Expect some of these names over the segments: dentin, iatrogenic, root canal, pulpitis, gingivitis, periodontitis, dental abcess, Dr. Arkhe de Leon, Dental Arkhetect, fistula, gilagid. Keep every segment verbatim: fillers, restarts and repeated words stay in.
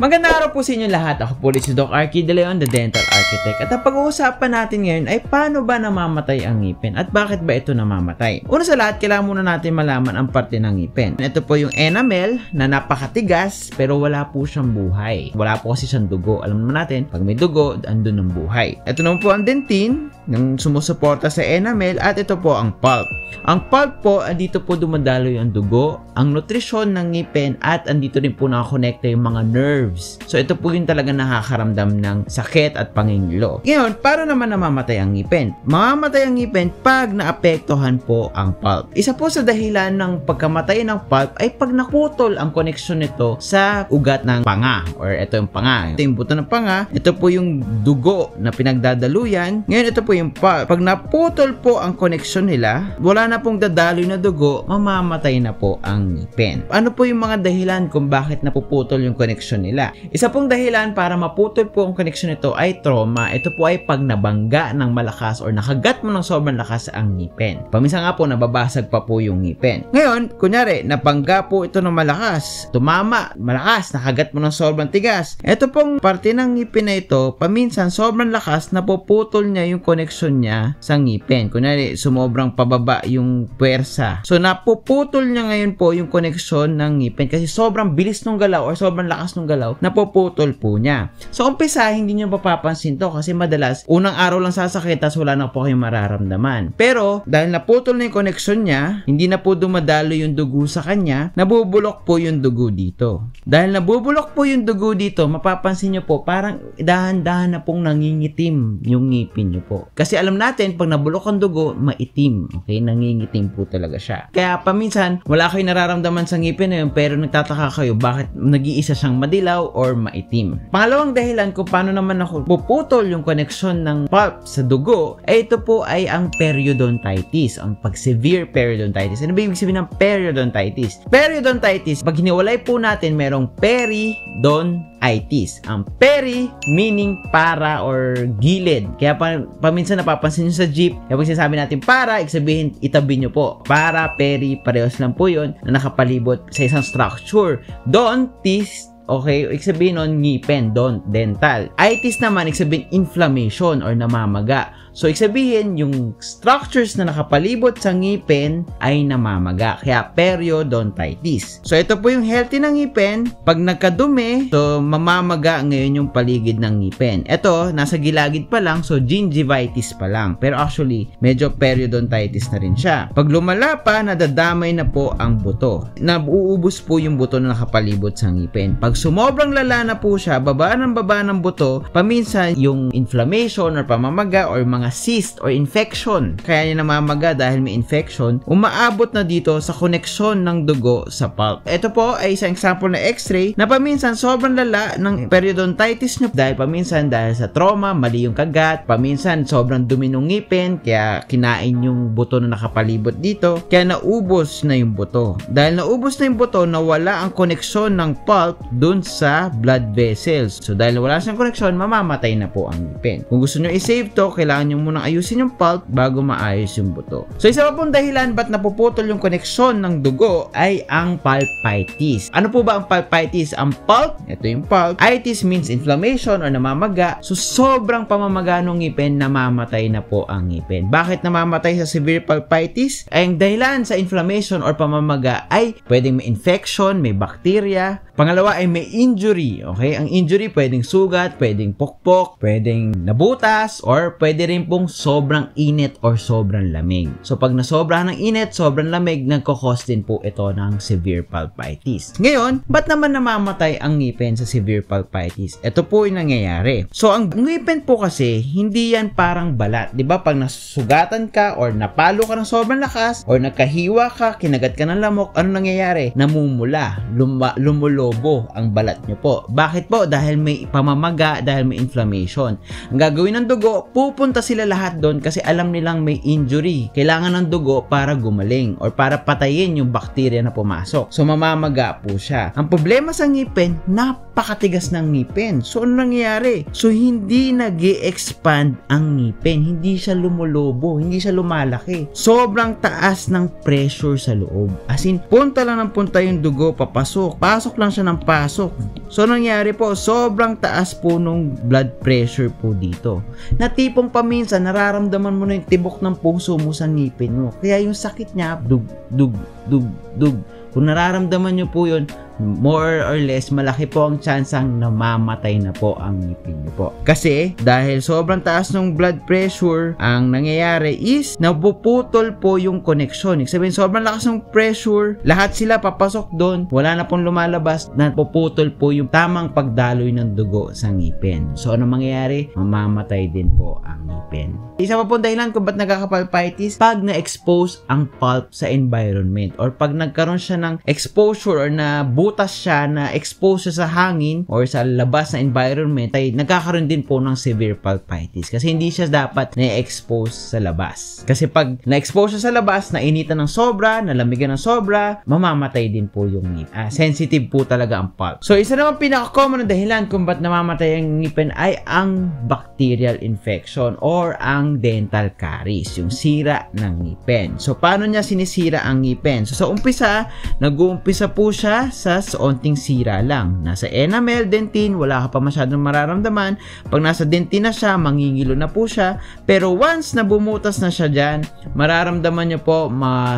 Magandang araw po sa inyo lahat. Ako po ulit si Doctor Arkhe de Leon, the Dental Architect. At ang pag-uusapan natin ngayon ay paano ba namamatay ang ngipin at bakit ba ito namamatay? Una sa lahat, kailangan muna natin malaman ang parte ng ngipin. Ito po yung enamel na napakatigas pero wala po siyang buhay. Wala po kasi siyang dugo. Alam naman natin, pag may dugo, andun ang buhay. Ito naman po ang dentin ng sumusuporta sa enamel at ito po ang pulp. Ang pulp po, andito po dumadaloy ang dugo, ang nutrisyon ng ngipin at andito rin po nakakonekta yung mga nerve. So, ito po yung talaga nakakaramdam ng sakit at pangingilo. Ngayon, para naman namamatay ang ngipin? Mamamatay ang ngipin pag naapektuhan po ang pulp. Isa po sa dahilan ng pagkamatay ng pulp ay pag naputol ang koneksyon nito sa ugat ng panga. Or ito yung panga. Ito yung buto ng panga. Ito po yung dugo na pinagdadaluyan. Ngayon, ito po yung pulp. Pag naputol po ang koneksyon nila, wala na pong dadaloy na dugo, mamamatay na po ang ngipin. Ano po yung mga dahilan kung bakit napuputol yung koneksyon nila? Isa pong dahilan para maputol po ang koneksyon nito ay trauma. Ito po ay pag nabangga ng malakas or nakagat mo ng sobrang lakas ang ngipin. Paminsan nga po, nababasag pa po yung ngipin. Ngayon, kunyari, nabangga po ito ng malakas, tumama, malakas, nakagat mo ng sobrang tigas. Ito pong parte ng ngipin na ito, paminsan sobrang lakas, napuputol niya yung koneksyon niya sa ngipin. Kunyari, sumobrang pababa yung puwersa. So, napuputol niya ngayon po yung koneksyon ng ngipin kasi sobrang bilis ng galaw or sobrang lakas ng galaw, napuputol po niya. So, umpisa, hindi nyo mapapansin to kasi madalas, unang araw lang sasakit tas wala na po kayong mararamdaman. Pero, dahil naputol na yung connection niya, hindi na po dumadalo yung dugo sa kanya, nabubulok po yung dugo dito. Dahil nabubulok po yung dugo dito, mapapansin nyo po, parang dahan-dahan na pong nangingitim yung ngipin nyo po. Kasi alam natin, pag nabulok ang dugo, maitim. Okay? Nangingitim po talaga siya. Kaya, paminsan, wala kayong nararamdaman sa ngipin na yun, pero nagtataka kayo, bakit nag-iisa siyang madilaw or maitim. Pangalawang dahilan kung paano naman ako puputol yung koneksyon ng pulp sa dugo, eh ito po ay ang periodontitis, ang pag-severe periodontitis. Ano ba ibig sabihin ng periodontitis? Periodontitis, pag hiniwalay po natin, merong periodontitis. Ang peri, meaning para or gilid. Kaya pa, paminsan napapansin nyo sa jeep, kaya pag sinasabi natin para, iksabihin, itabi nyo po. Para, peri, parehas lang po yun na nakapalibot sa isang structure. Dontis, okay, ibig sabihin nun, ngipin, don't, dental. Itis naman, ibig sabihin, inflammation or namamaga. So, ibig sabihin, yung structures na nakapalibot sa ngipin ay namamaga. Kaya, periodontitis. So, ito po yung healthy ng ngipin. Pag nagkadumi, so, mamamaga ngayon yung paligid ng ngipin. Ito, nasa gilagid pa lang, so, gingivitis pa lang. Pero actually, medyo periodontitis na rin siya. Pag lumala pa, nadadamay na po ang buto. Nabuubos po yung buto na nakapalibot sa ngipin. Pag sumobrang lala na po siya, baba ng baba ng buto, paminsan yung inflammation or pamamaga or mga cyst or infection. Kaya niya namamaga dahil may infection, umaabot na dito sa koneksyon ng dugo sa pulp. Ito po ay isang example na x-ray na paminsan sobrang lala ng periodontitis niyo dahil paminsan dahil sa trauma, mali yung kagat, paminsan sobrang dumi ng ngipin, kaya kinain yung buto na nakapalibot dito, kaya naubos na yung buto. Dahil naubos na yung buto, nawala ang koneksyon ng pulp dun sa blood vessels. So, dahil wala siyang koneksyon, mamamatay na po ang ngipin. Kung gusto nyo i-save to, kailangan nyo munang ayusin yung pulp bago maayos yung buto. So, isa pa pong dahilan ba't napuputol yung koneksyon ng dugo ay ang pulpitis. Ano po ba ang pulpitis? Ang pulp, ito yung pulp. Itis means inflammation or namamaga. So, sobrang pamamaga ng ngipin, namamatay na po ang ngipin. Bakit namamatay sa severe pulpitis? Ay, ang dahilan sa inflammation or pamamaga ay pwedeng may infection, may bacteria. Pangalawa ay may injury. Okay? Ang injury, pwedeng sugat, pwedeng pokpok, pwedeng nabutas, or pwede rin pong sobrang init or sobrang lamig. So, pag nasobrahan ng init, sobrang lamig, nagkakos din po ito ng severe pulpitis. Ngayon, ba't naman namamatay ang ngipin sa severe pulpitis? Ito po yung nangyayari. So, ang ngipin po kasi, hindi yan parang balat. Diba? Pag nasugatan ka or napalo ka ng sobrang lakas or nagkahiwa ka, kinagat ka ng lamok, ano nangyayari? Namumula, luma, lumulobo ang balat nyo po. Bakit po? Dahil may pamamaga, dahil may inflammation. Ang gagawin ng dugo, pupunta sila lahat doon kasi alam nilang may injury. Kailangan ng dugo para gumaling or para patayin yung bakterya na pumasok. So, mamamaga po siya. Ang problema sa ngipin, napakatigas ng ngipin. So, ano nangyayari? So, hindi nag-expand ang ngipin. Hindi siya lumulobo. Hindi siya lumalaki. Sobrang taas ng pressure sa loob. As in, punta lang ng punta yung dugo, papasok. Pasok lang siya siya ng pasok. So, nangyari po, sobrang taas po nung blood pressure po dito. Na tipong paminsan, nararamdaman mo na yung tibok ng puso mo sa ngipin mo. Kaya yung sakit niya, dug, dug, dug, dug. Kung nararamdaman nyo po yun, more or less, malaki po ang tsansang namamatay na po ang ngipin nyo po. Kasi, dahil sobrang taas ng blood pressure, ang nangyayari is, nabuputol po yung connection. Ibig sabihin, sobrang lakas ng pressure, lahat sila papasok doon, wala na pong lumalabas, napuputol po yung tamang pagdaloy ng dugo sa ngipin. So, ano mangyayari? Mamamatay din po ang ngipin. Isa pa po dahilan kung ba't nagkakapalpitis, pag na-expose ang pulp sa environment or pag nagkaroon siya ng exposure or na butas siya na exposed sa hangin or sa labas na environment ay nagkakaroon din po ng severe pulpitis kasi hindi siya dapat na-expose sa labas. Kasi pag na-expose siya sa labas, nainitan ng sobra, nalamigan ng sobra, mamamatay din po yung ngipin. Ah, sensitive po talaga ang pulp. So, isa naman pinaka-common na dahilan kung ba't namamatay ang ngipin ay ang bacterial infection or ang dental caries, yung sira ng ngipin. So, paano niya sinisira ang ngipin? So, sa umpisa, nag-uumpisa po siya sa onting sira lang. Nasa enamel, dentin, wala ka pa masyadong mararamdaman. Pag nasa dentin na siya, mangingilo na po siya. Pero once na bumutas na siya dyan, mararamdaman niyo po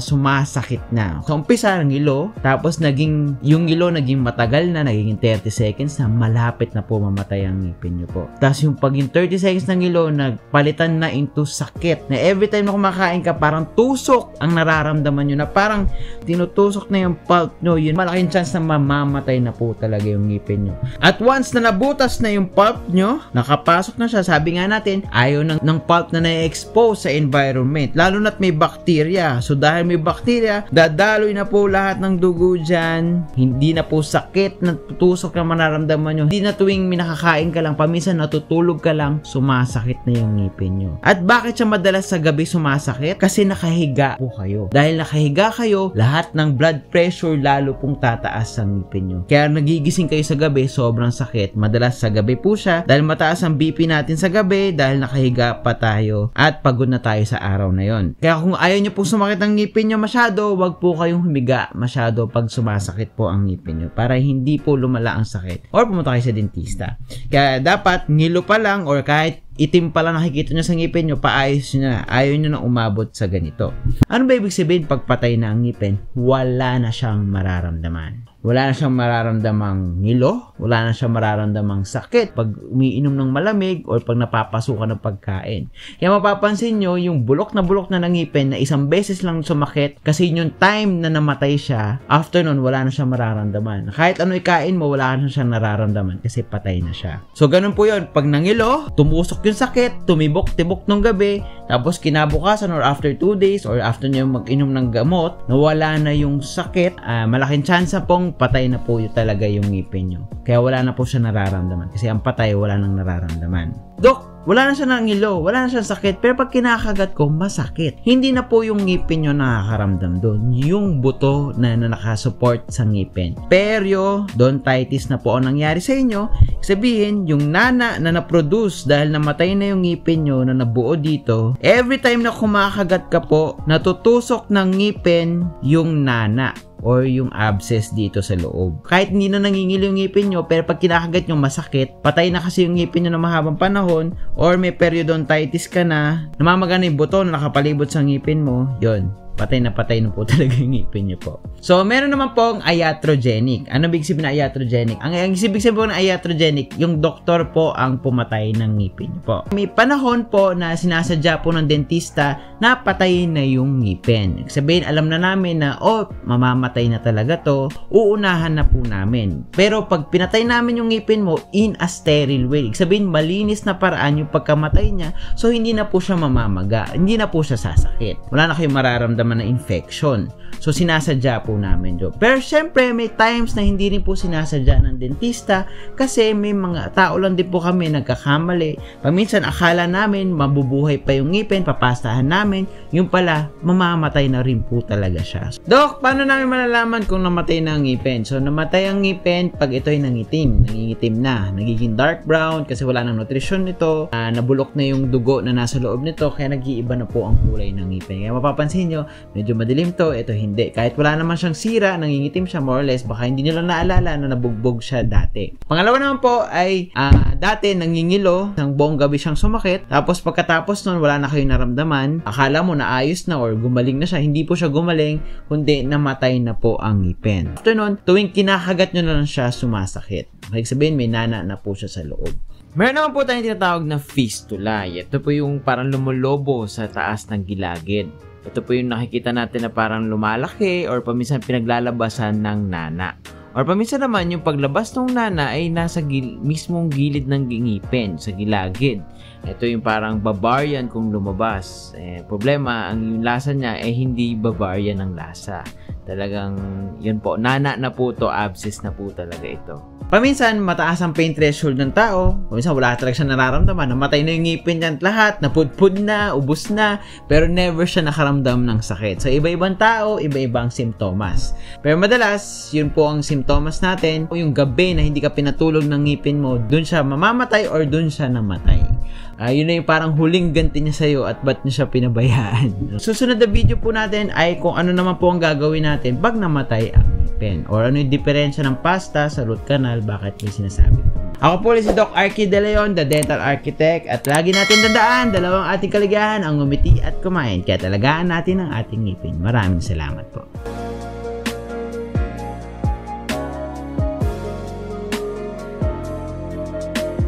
sumasakit na. So, umpisa ng ngilo, tapos naging, yung ngilo naging matagal na, naging thirty seconds na, malapit na po mamatay ang ngipin niyo po. Tapos yung paging thirty seconds ng ngilo, nagpalitan na into sakit. Na every time na kumakain ka, parang tusok ang nararamdaman niyo na parang tinutusok na yung pulp nyo. Yun, malaking chance na mamamatay na po talaga yung ngipin nyo. At once na nabutas na yung pulp nyo, nakapasok na siya, sabi nga natin, ayaw ng, ng pulp na na-expose sa environment. Lalo na't may bacteria. So, dahil may bacteria, dadaloy na po lahat ng dugo dyan. Hindi na po sakit, natutusok na manaramdaman nyo. Hindi na tuwing minakakain ka lang, paminsan natutulog ka lang, sumasakit na yung ngipin nyo. At bakit siya madalas sa gabi sumasakit? Kasi nakahiga po kayo. Dahil nakahiga kayo, lahat ng blood pressure lalo pong tataas ang ngipin nyo. Kaya nagigising kayo sa gabi, sobrang sakit. Madalas sa gabi po siya dahil mataas ang B P natin sa gabi dahil nakahiga pa tayo at pagod na tayo sa araw na yon. Kaya kung ayaw nyo po sumakit ang ngipin nyo masyado, wag po kayong humiga masyado pag sumasakit po ang ngipin nyo para hindi po lumala ang sakit or pumunta kayo sa dentista. Kaya dapat ngilo pa lang or kahit itim pala nakikita nyo sa ngipin nyo, paayos nyo na. Ayaw nyo na umabot sa ganito. Ano ba ibig sabihin pagpatay na ang ngipin? Wala na siyang mararamdaman. Wala na siyang mararamdamang ngilo, wala na siyang mararamdamang sakit pag umiinom ng malamig or pag napapasukan ng pagkain. Kaya mapapansin nyo, yung bulok na bulok na ng ngipin na isang beses lang sumakit kasi yung time na namatay siya, after nun, wala na siyang mararamdaman. Kahit ano ikain mo, wala na siyang nararamdaman kasi patay na siya. So, ganun po yun. Pag nangilo, tumusok yung sakit, tumibok-tibok nung gabi, tapos kinabukasan or after two days or after nyo mag-inom ng gamot, nawala na yung sakit, uh, malaking chance na pong patay na po yung talaga yung ngipin nyo. Kaya wala na po siya nararamdaman. Kasi ang patay, wala nang nararamdaman. Dok, wala na siya ng ngilo, wala na siya sakit, pero pag kinakagat ko, masakit. Hindi na po yung ngipin nyo nakakaramdam doon. Yung buto na, na nakasupport sa ngipin. Pero, dontitis na po ang nangyari sa inyo. Sabihin, yung nana na na-produce dahil namatay na yung ngipin nyo na nabuo dito, every time na kumakagat ka po, natutusok ng ngipin yung nana or yung abscess dito sa loob. Kahit hindi na nangingilo yung ngipin nyo, pero pag kinakagat nyo, masakit. Patay na kasi yung ngipin nyo na mahabang panahon, or may periodontitis ka na, namamagana yung buto na nakapalibot sa ngipin mo, yun. Patay na patay na po talaga yung ngipin nyo po. So, meron naman pong iatrogenic. Ano ibig sabihin na iatrogenic? Ang, ang ibig sabihin na iatrogenic, yung doktor po ang pumatay ng ngipin nyo po. May panahon po na sinasadya po ng dentista na patay na yung ngipin. Ibig sabihin, alam na namin na, oh, mamamatay na talaga to. Uunahan na po namin. Pero pag pinatay namin yung ngipin mo in a sterile way, ibig sabihin, malinis na paraan yung pagkamatay niya. So, hindi na po siya mamamaga. Hindi na po siya sasakit. Wala na kayong mararamdaman na infection. So, sinasadya po namin yun. Pero, syempre, may times na hindi rin po sinasadya ng dentista kasi may mga tao lang din po kami nagkakamali. Paminsan, akala namin mabubuhay pa yung ngipin, papastahan namin. Yung pala, mamamatay na rin po talaga siya. So, Dok, paano namin malalaman kung namatay na ang ngipin? So, namatay ang ngipin pag ito'y nangitim. Nangingitim na. Nagiging dark brown kasi wala ng nutrition nito. Uh, nabulok na yung dugo na nasa loob nito kaya nag-iiba na po ang kulay ng ngipin. Kaya mapapansin nyo, medyo madilim to, ito hindi. Kahit wala naman siyang sira, nangingitim siya more or less, baka hindi nyo lang naalala na nabugbog siya dati. Pangalawa naman po ay uh, dati nangingilo, ng buong gabi siyang sumakit, tapos pagkatapos nun wala na kayong naramdaman, akala mo naayos na or gumaling na siya, hindi po siya gumaling, kundi namatay na po ang ngipin. After nun, tuwing kinakagat nyo na lang siya, sumasakit. Ibig sabihin, may nana na po siya sa loob. Meron naman po tayong tinatawag na fistula. Ito po yung parang lumulobo sa taas ng gilagid. Ito po yung nakikita natin na parang lumalaki or paminsan pinaglalabasan ng nana. Or paminsan naman yung paglabas ng nana ay nasa gil mismong gilid ng ngipin, sa gilagid. Ito yung parang Bavarian kung lumabas. Eh, problema, ang yung lasa niya ay hindi Bavarian ang lasa. Talagang yun po, nana na po to, abscess na po talaga ito. Paminsan, mataas ang pain threshold ng tao. Paminsan, wala talaga siya nararamdaman. Namatay na yung ngipin niyan lahat, napudpud na, ubus na, pero never siya nakaramdam ng sakit. So, iba-ibang tao, iba-ibang simptomas. Pero madalas, yun po ang simptomas natin. Yung gabi na hindi ka pinatulog ng ngipin mo, dun siya mamamatay or dun siya namatay. Uh, yun na yung parang huling ganti niya sa'yo at ba't niya siya pinabayaan. Susunod na video po natin ay kung ano naman po ang gagawin natin pag namatay ang ngipin. Or ano yung diferensya ng pasta sa root canal, bakit may sinasabi. Ako po si Doc Arkhe de Leon, the dental architect. At lagi natin tandaan, dalawang ating kaligayahan, ang ngumiti at kumain. Kaya talagaan natin ang ating ngipin. Maraming salamat po.